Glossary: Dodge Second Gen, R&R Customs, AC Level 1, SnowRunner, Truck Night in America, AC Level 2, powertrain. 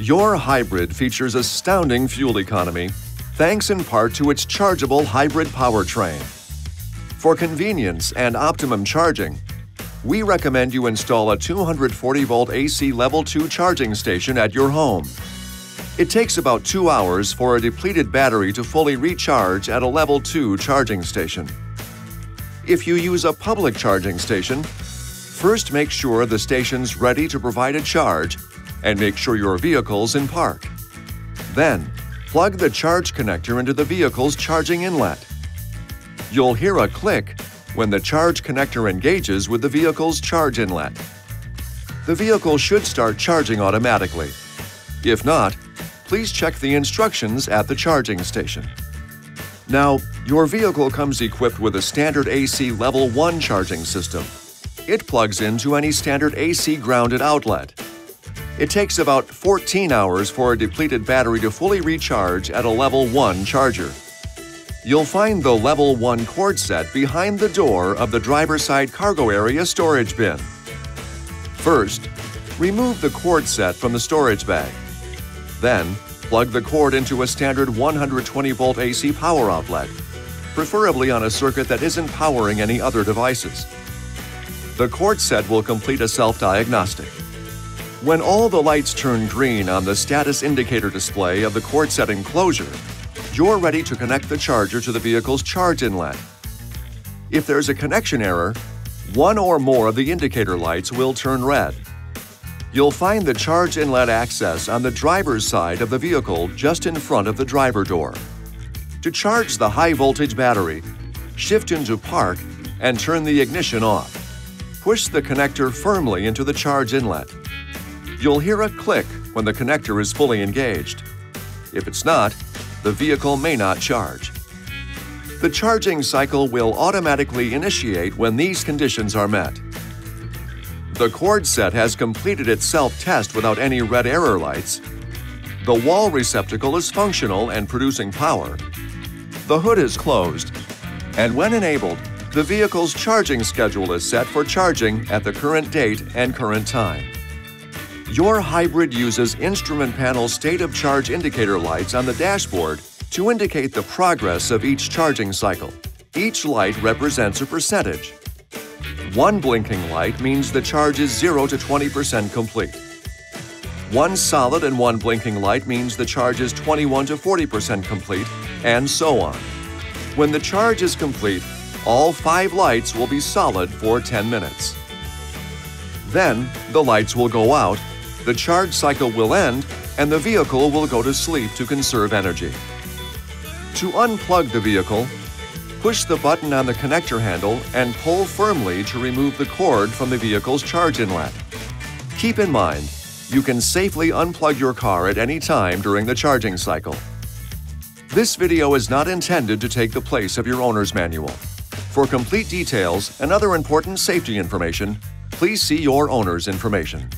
Your hybrid features astounding fuel economy, thanks in part to its chargeable hybrid powertrain. For convenience and optimum charging, we recommend you install a 240-volt AC Level 2 charging station at your home. It takes about 2 hours for a depleted battery to fully recharge at a Level 2 charging station. If you use a public charging station, first make sure the station's ready to provide a charge and make sure your vehicle's in park. Then, plug the charge connector into the vehicle's charging inlet. You'll hear a click when the charge connector engages with the vehicle's charge inlet. The vehicle should start charging automatically. If not, please check the instructions at the charging station. Now, your vehicle comes equipped with a standard AC Level 1 charging system. It plugs into any standard AC grounded outlet. It takes about 14 hours for a depleted battery to fully recharge at a Level 1 charger. You'll find the Level 1 cord set behind the door of the driver's side cargo area storage bin. First, remove the cord set from the storage bag. Then, plug the cord into a standard 120-volt AC power outlet, preferably on a circuit that isn't powering any other devices. The cord set will complete a self-diagnostic. When all the lights turn green on the status indicator display of the cord set enclosure, you're ready to connect the charger to the vehicle's charge inlet. If there's a connection error, one or more of the indicator lights will turn red. You'll find the charge inlet access on the driver's side of the vehicle just in front of the driver door. To charge the high-voltage battery, shift into park and turn the ignition off. Push the connector firmly into the charge inlet. You'll hear a click when the connector is fully engaged. If it's not, the vehicle may not charge. The charging cycle will automatically initiate when these conditions are met. The cord set has completed its self-test without any red error lights. The wall receptacle is functional and producing power. The hood is closed, and when enabled, the vehicle's charging schedule is set for charging at the current date and current time. Your hybrid uses instrument panel state of charge indicator lights on the dashboard to indicate the progress of each charging cycle. Each light represents a percentage. One blinking light means the charge is 0 to 20% complete. One solid and one blinking light means the charge is 21 to 40% complete, and so on. When the charge is complete, all 5 lights will be solid for 10 minutes. Then, the lights will go out, the charge cycle will end, and the vehicle will go to sleep to conserve energy. To unplug the vehicle, push the button on the connector handle and pull firmly to remove the cord from the vehicle's charge inlet. Keep in mind, you can safely unplug your car at any time during the charging cycle. This video is not intended to take the place of your owner's manual. For complete details and other important safety information, please see your owner's information.